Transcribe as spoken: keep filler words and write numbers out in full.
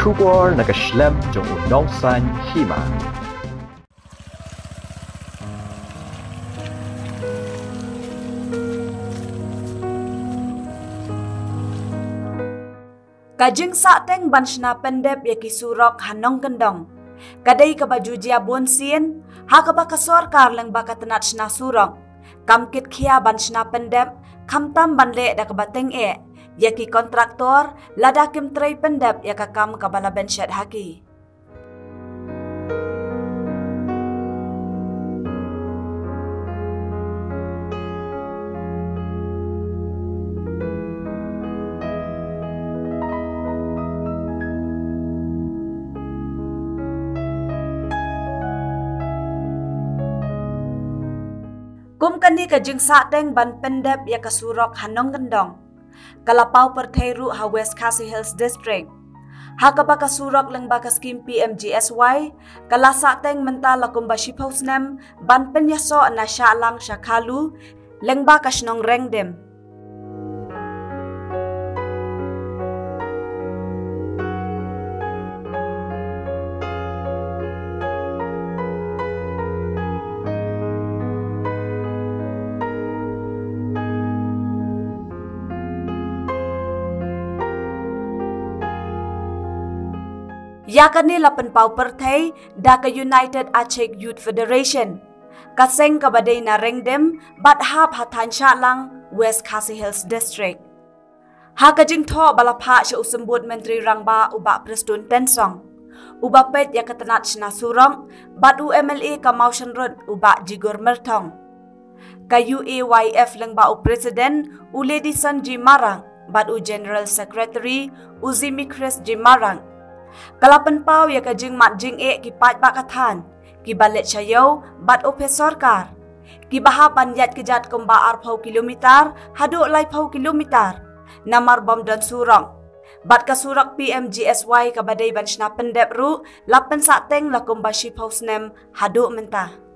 Kubor na kashlem jong udongsan hima. Kajeng saateng banshna pendep yaki surok hanong kendong. Kadai kabaju jia bonsien, hakaba kasor karleng bakatenat shna surok. Kamkit kia banshna pendep, kamtam banle da kabateng e. Yaki kontraktor, lada kim tray pendep yakakam kabala bensyad haki. Kumkani kajeng sateng ban pendep ya kasurok hanong gendong. Kalapau pertairu ha West Khasi Hills District. Hakaba kasurok leng bakas kim P M G S Y. Kala sateng menta lakum bashipausnem ban penyaso na sya'lang syakalu leng bakas nong rengdem. Yakani lapan pau pertai daka United Aceh Youth Federation. Kaseng kabadai na rengdem bat hab hatan sya'lang West Khasi Hills District. Hakajing to balapha sya usembut Menteri Rangba ubak Prestun Tensong. Ubak pet ya ketenat syna surong bat U M L A kamau syenrut ubak Jigor Mertong. Kayu A Y F lengba u Presiden u Ledison Jimarang bat u General Secretary Uzimi Chris Jimarang. Kalapan pau ya kajeng mat jing e kipat bakatan, kibalet syayau bat opesorkar. Kibaha panjat kejat kumba arpau kilometer, haduk lai pau kilometer. Namar bom dan surang. Bat kasurak P M G S Y kabadai banshna pendep ru, lapan sateng lakum bashi pau snem haduk mentah.